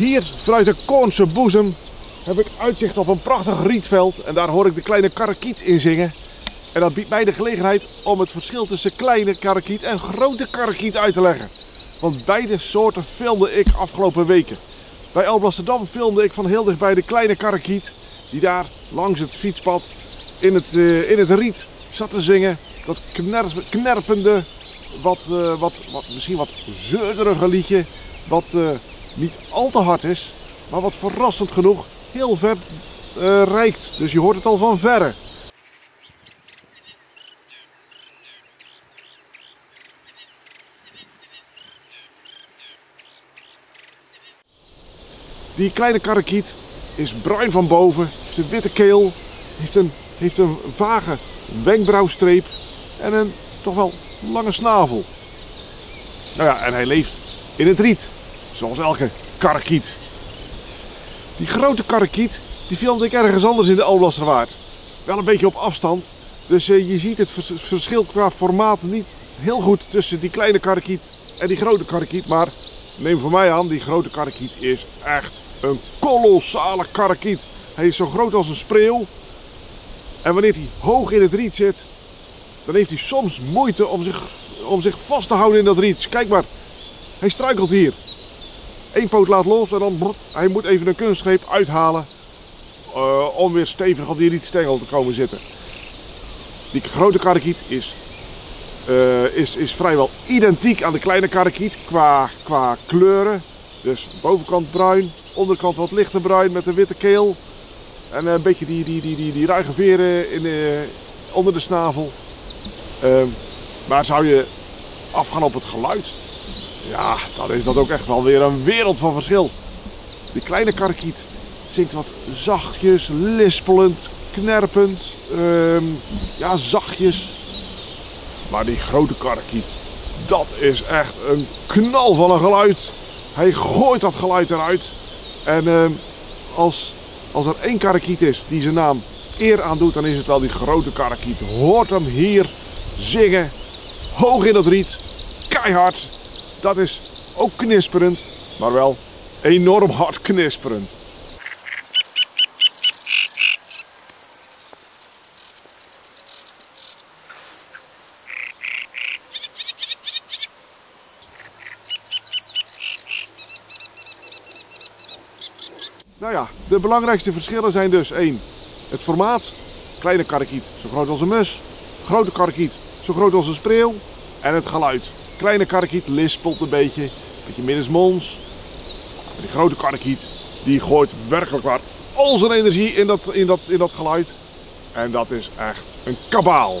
Hier, vanuit de Koornse boezem, heb ik uitzicht op een prachtig rietveld. En daar hoor ik de kleine karakiet in zingen. En dat biedt mij de gelegenheid om het verschil tussen kleine karakiet en grote karakiet uit te leggen. Want beide soorten filmde ik afgelopen weken. Bij Alblasserdam filmde ik van heel dichtbij de kleine karakiet. Die daar langs het fietspad in het riet zat te zingen. Dat knerpende, misschien wat zeurderige liedje. Wat niet al te hard is, maar wat verrassend genoeg heel ver reikt. Dus je hoort het al van verre. Die kleine karakiet is bruin van boven, heeft een witte keel, heeft een vage wenkbrauwstreep en een toch wel lange snavel. Nou ja, en hij leeft in het riet, zoals elke karakiet. Die grote karakiet, die filmde ik ergens anders in de Alblasserwaard. Wel een beetje op afstand, dus je ziet het verschil qua formaat niet heel goed tussen die kleine karakiet en die grote karakiet, maar neem voor mij aan, die grote karakiet is echt een kolossale karakiet. Hij is zo groot als een spreeuw. En wanneer hij hoog in het riet zit, dan heeft hij soms moeite om zich vast te houden in dat riet. Kijk maar, hij struikelt hier. Eén poot laat los en dan hij moet even een kunstgreep uithalen om weer stevig op die rietstengel te komen zitten. Die grote karakiet is vrijwel identiek aan de kleine karakiet qua kleuren. Dus bovenkant bruin, onderkant wat lichter bruin met een witte keel. En een beetje die ruige veren onder de snavel. Maar zou je afgaan op het geluid? Ja, dan is dat ook echt wel weer een wereld van verschil. Die kleine karakiet zingt wat zachtjes, lispelend, knerpend. Ja, zachtjes. Maar die grote karakiet, dat is echt een knal van een geluid. Hij gooit dat geluid eruit. En als er één karakiet is die zijn naam eer aan doet, dan is het wel die grote karakiet. Hoort hem hier zingen, hoog in het riet, keihard. Dat is ook knisperend, maar wel enorm hard knisperend. Nou ja, de belangrijkste verschillen zijn dus 1. Het formaat. Kleine karakiet, zo groot als een mus. Grote karakiet, zo groot als een spreeuw. En het geluid. Kleine karakiet lispelt een beetje middensmonds. Die grote karakiet, die gooit werkelijk waar al zijn energie in dat geluid. En dat is echt een kabaal.